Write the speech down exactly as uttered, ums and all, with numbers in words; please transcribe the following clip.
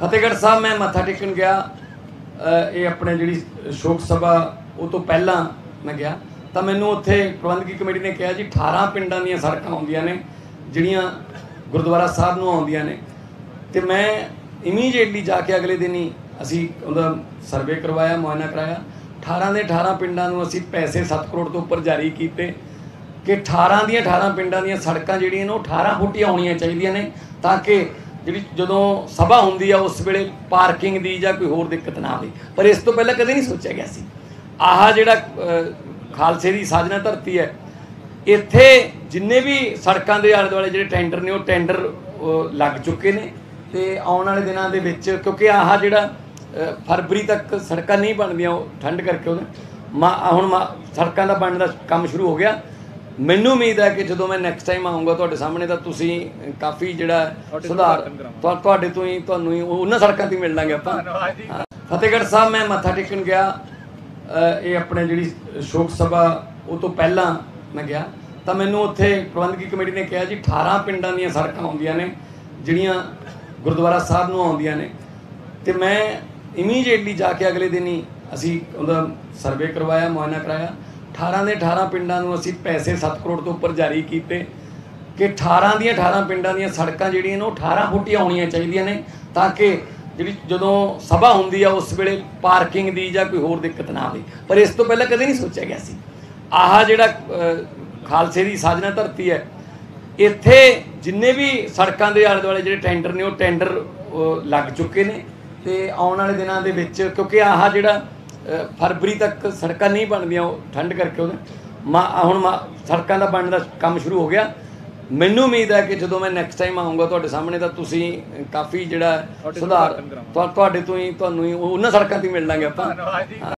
फतेहगढ़ साहब मैं मत्था टेकन गया, ये अपने जी शोक सभा वो तो पहला मैं गया तो मैनू उत्थे प्रबंधकी कमेटी ने कहा जी अठारह पिंडां दीयां सड़कां आउंदियां ने जिहड़ियां गुरुद्वारा साहब नूं आउंदियां ने। तो मैं इमीजिएटली जाके अगले दिन ही असी उहदा सर्वे करवाया, मुआयना कराया। अठारह के अठारह पिंडां नूं असी पैसे सत्त करोड़ तो उपर जारी कीते कि अठारह दी अठारह पिंडां दीयां सड़कां जिहड़ियां ने अठारह फुट होणियां चाहीदियां ने तां कि जी जो सभा होंगी उस वे पार्किंग की या कोई होर दिक्कत ना आए। पर इस तो पहले कदे नहीं सोचा गया सी। आह जिहड़ा खालसे की साजना धरती है इत्थे जिन्ने भी सड़कों के आले दुआले जो टेंडर ने टेंडर लग चुके हैं तो आने वाले दिनों के विच क्योंकि आह जिहड़ा फरवरी तक सड़क नहीं बनदियां ठंड करके मा हुण मा सड़कों का बनने का काम शुरू हो गया। मैनू उम्मीद है कि जो मैं नैक्सट टाइम आऊँगा तो सामने तो तुम काफ़ी जोड़ा सुधार थोड़े तो ही तू उन्होंने सड़कों से मिल लेंगे। आप फतेहगढ़ साहब मैं मत्था टेकन गया, ये अपने जी शोक सभा वो तो पहला मैं गया तो मैनू उत्थे प्रबंधकी कमेटी ने कहा जी अठारह पिंडां दीयां सड़कां आउंदियां ने जिहड़ियां गुरुद्वारा साहब नूं आउंदियां ने। तो मैं इमीजिएटली जाके अगले दिन ही असी उहदा सर्वे करवाया, मुआयना कराया। अठारह के अठारह पिंडां नूं असी पैसे सत्त करोड़ तो उपर जारी कीते कि अठारह दी अठारह पिंडां दीयां सड़कां जिहड़ियां ने अठारह फुट होणियां चाहीदियां ने तां कि जी जो सभा होंगी उस वे पार्किंग की या कोई होर दिक्कत ना आए। पर इस तो पहले कदे नहीं सोचा गया सी। आह जिहड़ा खालसे की साजना धरती है इत्थे जिन्ने भी सड़कों के आले दुआले जो टेंडर ने टेंडर लग चुके हैं तो आने वाले दिनों के विच क्योंकि आह जिहड़ा फरवरी तक सड़क नहीं बनदियां ठंड करके मा हुण मा सड़कों का बनने का काम शुरू हो गया। मैनू उम्मीद है कि जो मैं नैक्सट टाइम आऊँगा तो सामने तो तुम काफ़ी जोड़ा सुधार थोड़े तो ही तू उन्होंने सड़कों से मिल लेंगे। आप